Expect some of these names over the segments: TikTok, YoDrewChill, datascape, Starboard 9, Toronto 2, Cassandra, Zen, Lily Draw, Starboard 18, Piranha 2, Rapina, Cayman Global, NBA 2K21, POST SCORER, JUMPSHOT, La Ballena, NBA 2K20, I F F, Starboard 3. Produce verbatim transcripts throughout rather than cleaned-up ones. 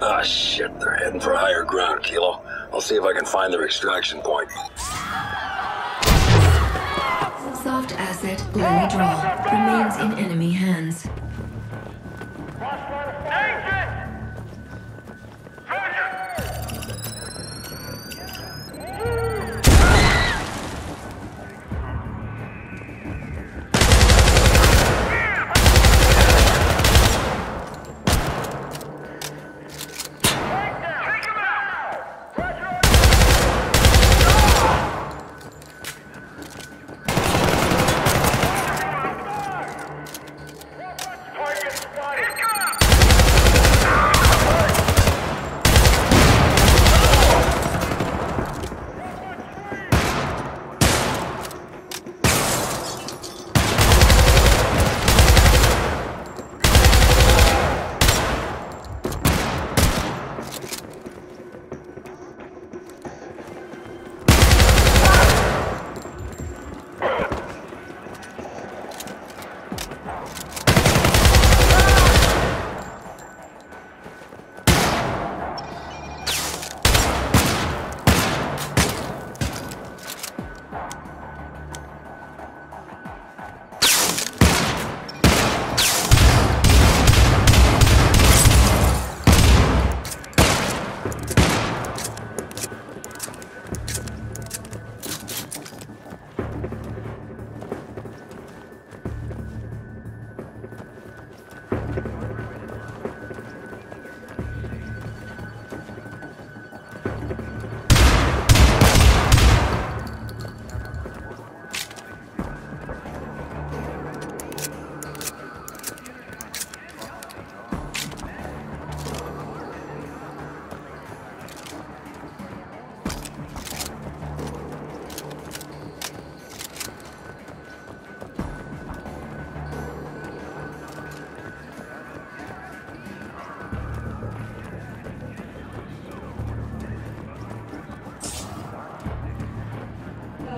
Ah, shit, they're heading for higher ground, Kilo. I'll see if I can find their extraction point. Soft asset, Lily Draw, remains in enemy hands.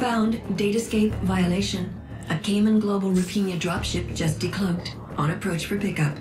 Found datascape violation. A Cayman Global Rapina dropship just decloaked. On approach for pickup.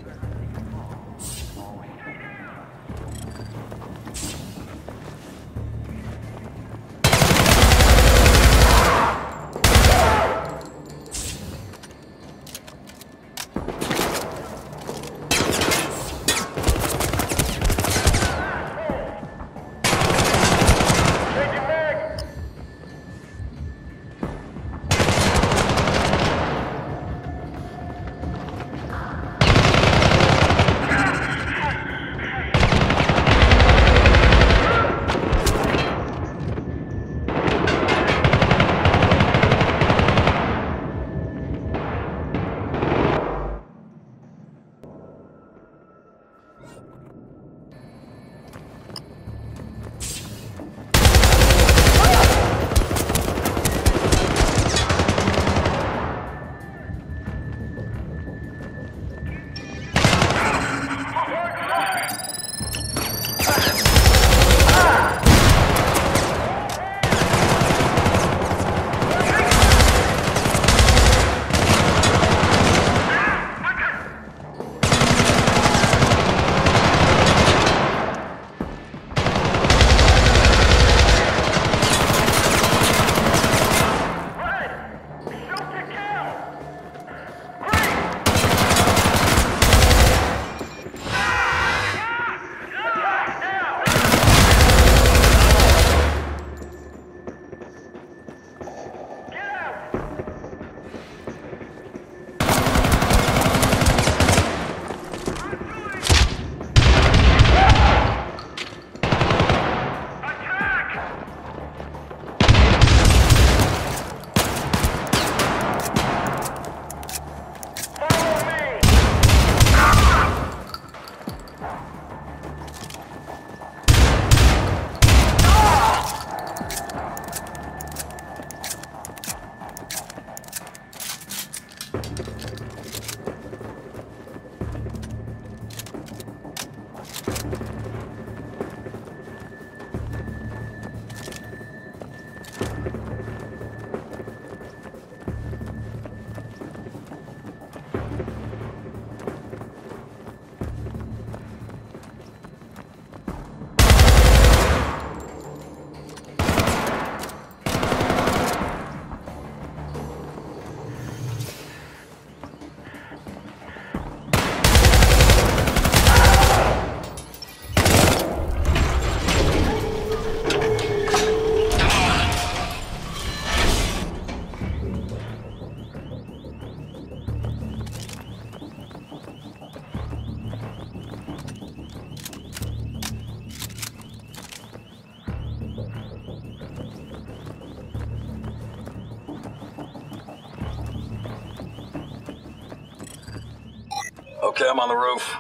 Okay, I'm on the roof.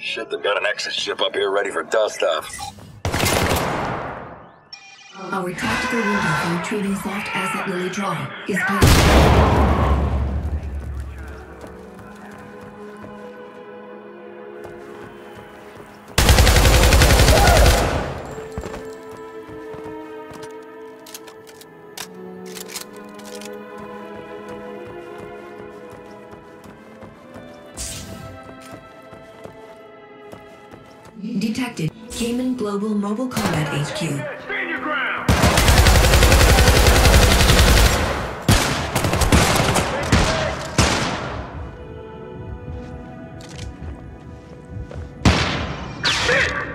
Shit, they've got an exit ship up here ready for dust off. Our tactical window for retrieving soft asset Lily Draw is closed. Detected Cayman Global Mobile Combat H Q. Stand your ground! Make a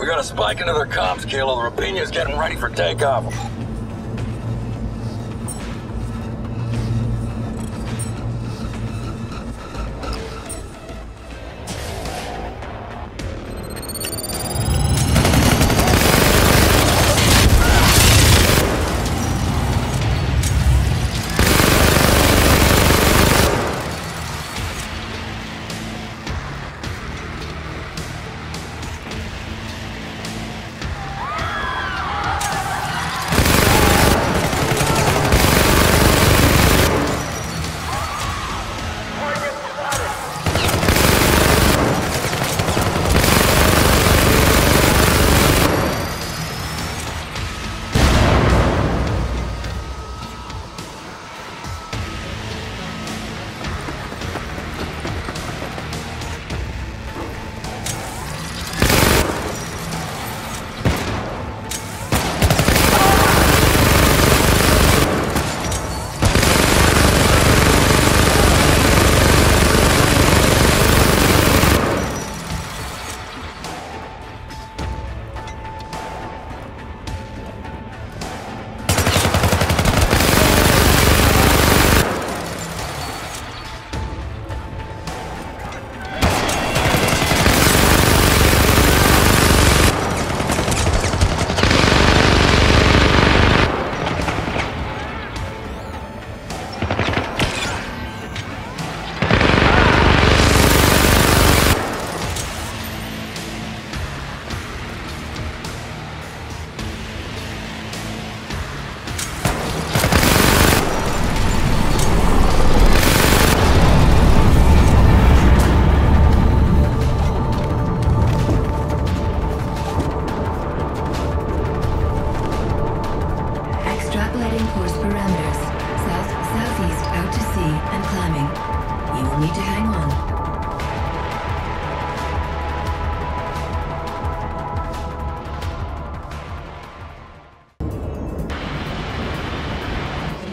We got a spike into their comms, Kilo. The Rapina's getting ready for takeoff.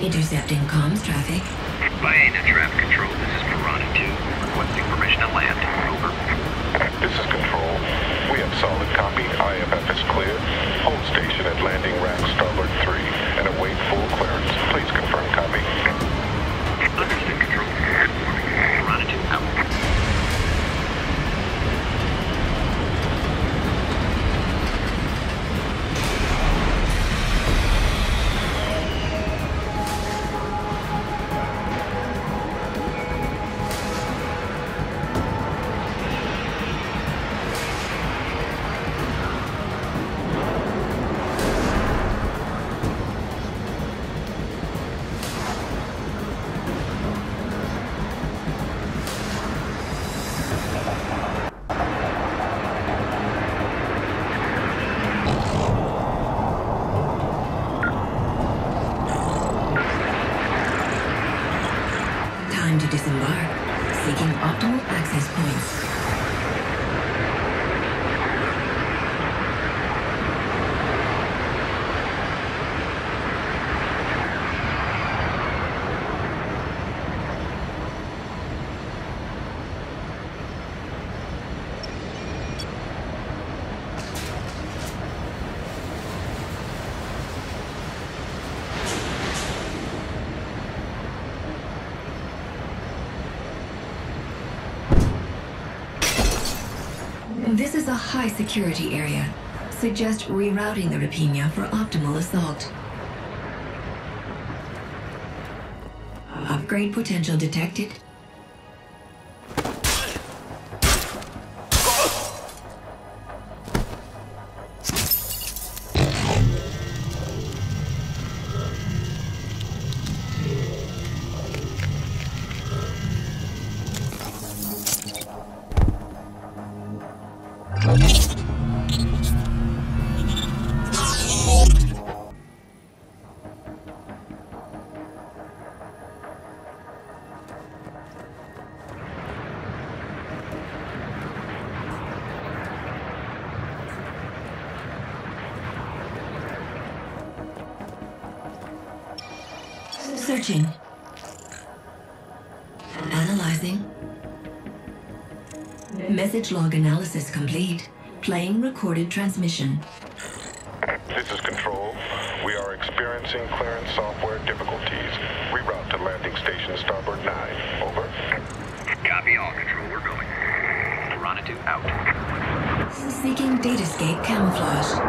Intercepting comms traffic. Ballena traffic control, this is Piranha two. Requesting permission to land. Over. This is control. We have solid copy. I F F is clear. Hold station at landing rack Starboard three and await full clearance. Please confirm copy. Understood, control. Piranha two out. This is a high security area. Suggest rerouting the Rapina for optimal assault. Upgrade potential detected. Searching. Analyzing. Message log analysis complete. Playing recorded transmission. This is control. We are experiencing clearance software difficulties. Reroute to landing station Starboard nine. Over. Copy all, control. We're going. Piranha two out. Seeking datascape camouflage.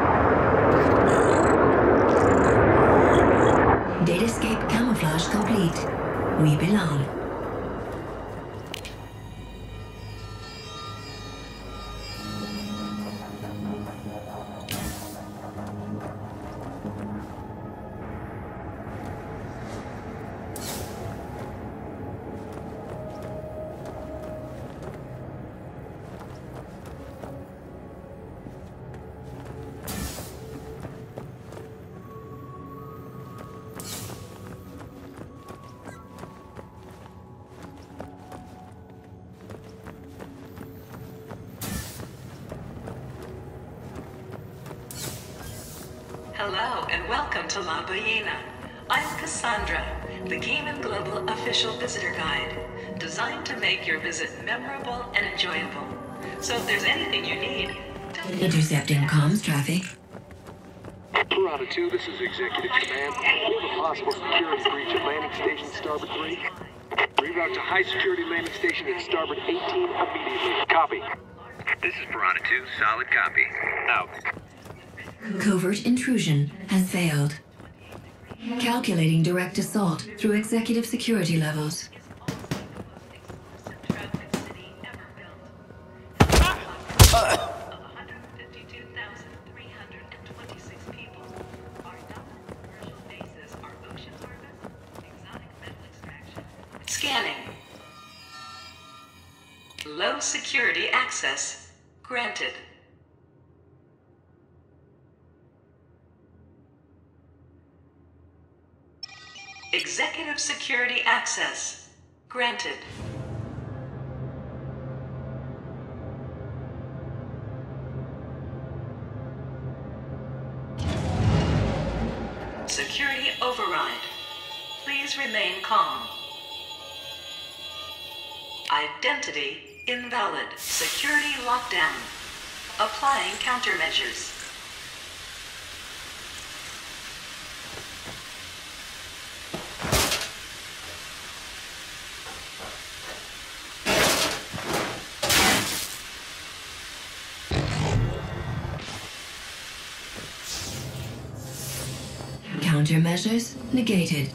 Datascape camouflage complete. We belong. Hello and welcome to La Ballena. I'm Cassandra, the Cayman Global official visitor guide, designed to make your visit memorable and enjoyable. So if there's anything you need, tell me. Intercepting comms traffic. Toronto two, this is Executive Command. We have a possible security breach at landing station Starboard three. Reroute to high security landing station at Starboard eighteen immediately. Copy. This is Toronto two, solid copy. Out. Covert intrusion has failed. Calculating direct assault through executive security levels. Scanning. Low security access granted. Executive security access granted. Security override. Please remain calm. Identity invalid. Security lockdown. Applying countermeasures. Countermeasures negated.